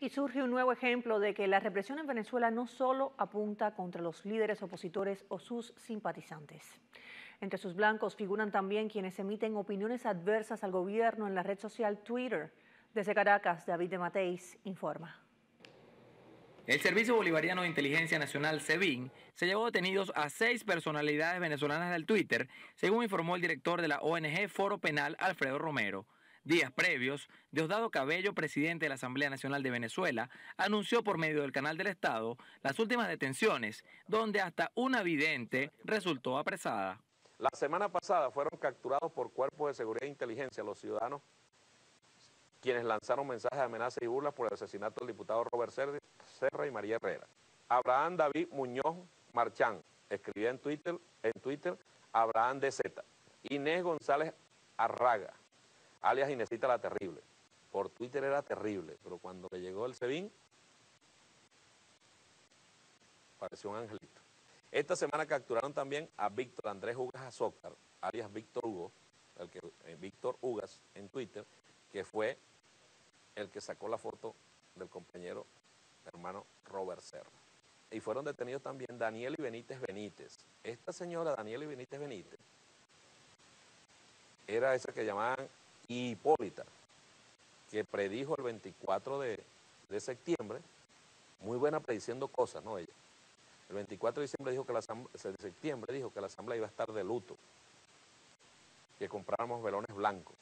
Y surge un nuevo ejemplo de que la represión en Venezuela no solo apunta contra los líderes opositores o sus simpatizantes. Entre sus blancos figuran también quienes emiten opiniones adversas al gobierno en la red social Twitter. Desde Caracas, David de Matteis informa. El Servicio Bolivariano de Inteligencia Nacional, SEBIN, se llevó detenidos a 6 personalidades venezolanas del Twitter, según informó el director de la ONG Foro Penal, Alfredo Romero. Días previos, Diosdado Cabello, presidente de la Asamblea Nacional de Venezuela, anunció por medio del canal del Estado las últimas detenciones, donde hasta una vidente resultó apresada. La semana pasada fueron capturados por cuerpos de seguridad e inteligencia los ciudadanos quienes lanzaron mensajes de amenazas y burlas por el asesinato del diputado Robert Serra y María Herrera. Abraham David Muñoz Marchán escribía en Twitter Abraham DZ. Inés González Arraga, alias Inesita la Terrible. Por Twitter era terrible, pero cuando le llegó el SEBIN, pareció un angelito. Esta semana capturaron también a Víctor Andrés Ugas Azócar, alias Víctor Ugas en Twitter, que fue el que sacó la foto del compañero hermano Robert Serra. Y fueron detenidos también Daniel y Benítez Benítez. Esta señora Daniel y Benítez Benítez era esa que llamaban Hipólita, que predijo el 24 de septiembre, muy buena prediciendo cosas, ¿no? Ella. El 24 de septiembre dijo que la Asamblea iba a estar de luto, que compráramos velones blancos.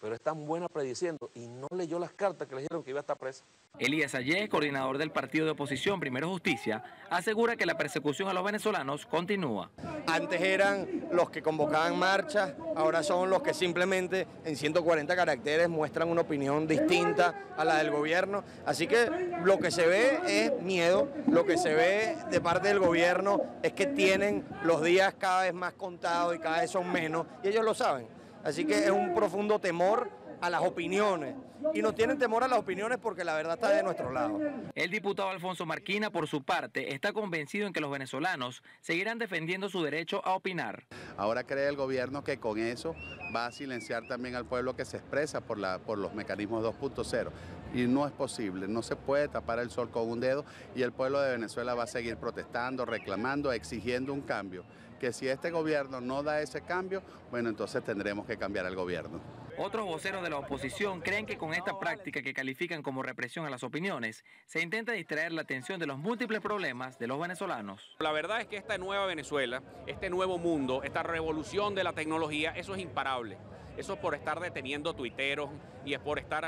Pero es tan buena prediciendo y no leyó las cartas que le dijeron que iba a estar presa. Elías Ayer, coordinador del partido de oposición Primero Justicia, asegura que la persecución a los venezolanos continúa. Antes eran los que convocaban marchas, ahora son los que simplemente en 140 caracteres muestran una opinión distinta a la del gobierno. Así que lo que se ve es miedo, lo que se ve de parte del gobierno es que tienen los días cada vez más contados y cada vez son menos, y ellos lo saben. Así que es un profundo temor a las opiniones. Y no tienen temor a las opiniones porque la verdad está de nuestro lado. El diputado Alfonso Marquina, por su parte, está convencido en que los venezolanos seguirán defendiendo su derecho a opinar. Ahora cree el gobierno que con eso va a silenciar también al pueblo que se expresa por los mecanismos 2.0. Y no es posible, no se puede tapar el sol con un dedo y el pueblo de Venezuela va a seguir protestando, reclamando, exigiendo un cambio. Que si este gobierno no da ese cambio, bueno, entonces tendremos que cambiar al gobierno. Otros voceros de la oposición creen que con esta práctica que califican como represión a las opiniones, se intenta distraer la atención de los múltiples problemas de los venezolanos. La verdad es que esta nueva Venezuela, este nuevo mundo, esta revolución de la tecnología, eso es imparable. Eso por estar deteniendo tuiteros y es por estar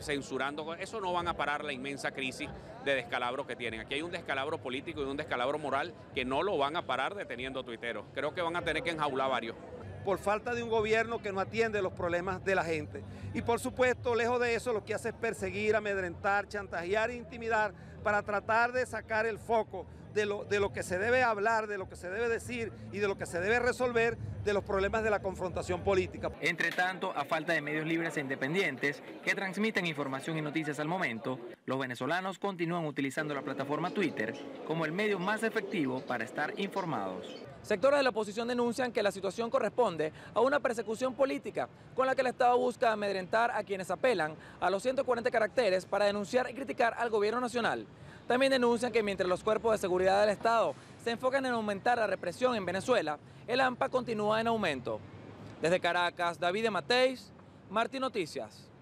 censurando, eso no van a parar la inmensa crisis de descalabro que tienen. Aquí hay un descalabro político y un descalabro moral que no lo van a parar deteniendo tuiteros. Creo que van a tener que enjaular varios. Por falta de un gobierno que no atiende los problemas de la gente. Y por supuesto, lejos de eso, lo que hace es perseguir, amedrentar, chantajear e intimidar para tratar de sacar el foco de lo que se debe hablar, de lo que se debe decir y de lo que se debe resolver de los problemas de la confrontación política. Entre tanto, a falta de medios libres e independientes que transmiten información y noticias al momento, los venezolanos continúan utilizando la plataforma Twitter como el medio más efectivo para estar informados. Sectores de la oposición denuncian que la situación corresponde a una persecución política con la que el Estado busca amedrentar a quienes apelan a los 140 caracteres para denunciar y criticar al gobierno nacional. También denuncian que mientras los cuerpos de seguridad del Estado se enfocan en aumentar la represión en Venezuela, el AMPA continúa en aumento. Desde Caracas, David de Matteis, Martí Noticias.